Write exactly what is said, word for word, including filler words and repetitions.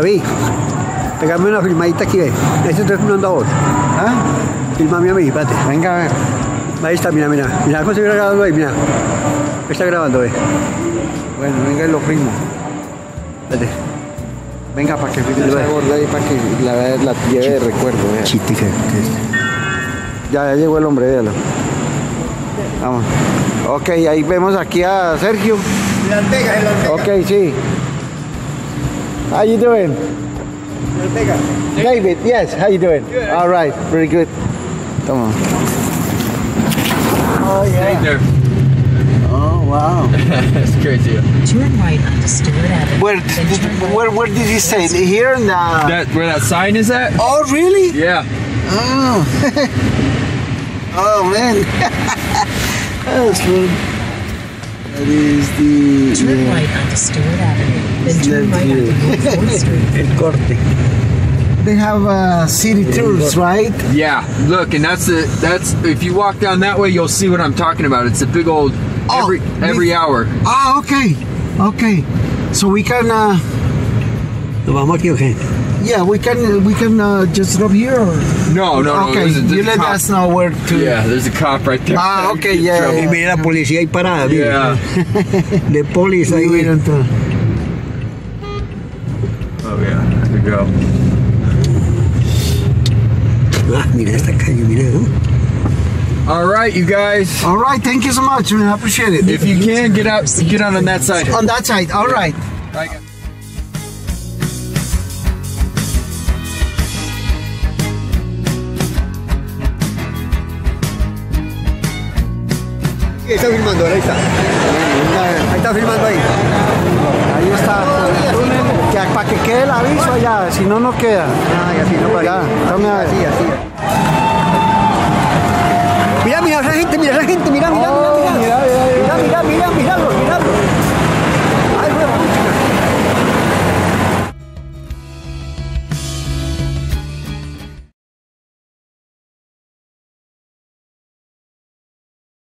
David, pegame una filmadita aquí, ve. Ahí se está filmando a vos. ¿Ah? Filmame a mí, espérate. Venga, a ver. Ahí está, mira, mira. Mira cómo se viene grabando ahí, mira. Está grabando, ve. Bueno, venga y lo filmo. Espérate. Venga, para que filme esa gorda ahí, para que la, la lleve Ch de recuerdo, vea. Chitica, que es. Ya, ya llegó el hombre, véalo. Vamos. Ok, ahí vemos aquí a Sergio. El Ortega, el Ortega. Ok, sí. How you doing? Ortega. David, yes, how you doing? Good. All right, very good. Come on. Oh, yeah. There. Oh, wow. That's crazy. Turn right onto Stewart Avenue. Where, where, where did you say? Here in the... That, where that sign is at? Oh, really? Yeah. Oh. Oh, man. That's one. That is the... Turn yeah. right onto Stewart Avenue, then turn right onto fourth Street. El Corte. They have uh, city tours, right? Yeah. Look, and that's the... That's, if you walk down that way, you'll see what I'm talking about. It's a big old... Oh, every every we, hour. Ah, okay. Okay. So we can... Uh, yeah, we can we can uh, just stop here. Or? No, no, no. Okay, there's a, there's you let us know where to. Yeah, there's a cop right there. Ah, okay, yeah. Y mira la policía ahí parada. Yeah. The police ahí. Oh yeah, there you go. Ah, mira esta calle, mira. All right, you guys. All right, thank you so much. I appreciate it. If you can get out, get out on that side. On that side. All right. Bye, guys. Ahí está filmando, ahí está. Ahí está filmando ahí. Ahí está. Que, para que quede el aviso allá, si no, no queda. Ay, así no para allá. Así, así. Mira, mira la gente, mira la gente, mira.